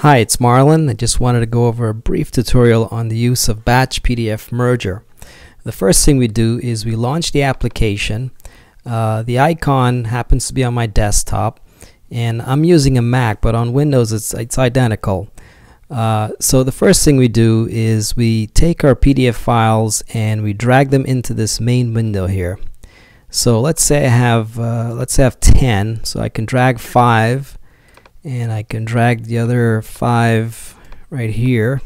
Hi, it's Marlon. I just wanted to go over a brief tutorial on the use of Batch PDF Merger. The first thing we do is we launch the application. The icon happens to be on my desktop, and I'm using a Mac, but on Windows it's identical. So the first thing we do is we take our PDF files and we drag them into this main window here. So let's say I have 10, so I can drag 5. And I can drag the other 5 right here.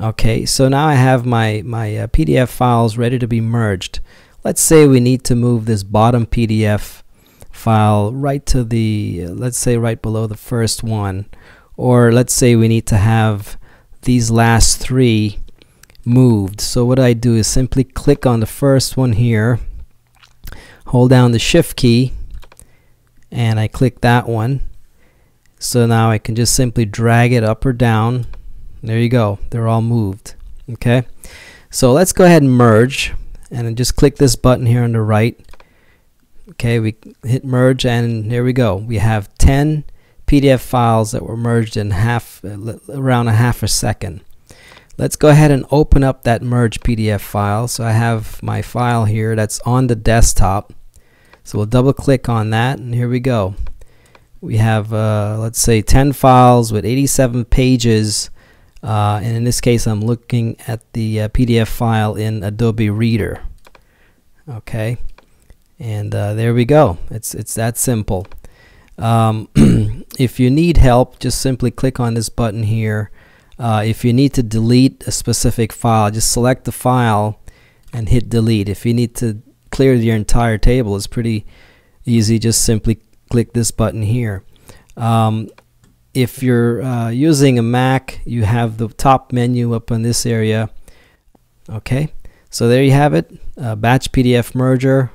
Okay, so now I have my PDF files ready to be merged. Let's say we need to move this bottom PDF file right to the, let's say right below the first one. Or let's say we need to have these last 3 moved. So what I do is simply click on the first one here, hold down the Shift key, and I click that one. So now I can just simply drag it up or down. There you go. They're all moved. Okay. So let's go ahead and merge, and then just click this button here on the right. Okay, we hit merge, and here we go. We have 10 PDF files that were merged in around a half a second. Let's go ahead and open up that merge PDF file. So I have my file here that's on the desktop. So we'll double click on that, and here we go. We have let's say 10 files with 87 pages, and in this case I'm looking at the PDF file in Adobe Reader. Okay, and there we go. It's that simple. If you need help, just simply click on this button here. If you need to delete a specific file, just select the file and hit delete. If you need to clear your entire table, it's pretty easy. Just simply click this button here. If you're using a Mac, you have the top menu up in this area. Okay, so there you have it, Batch PDF Merger.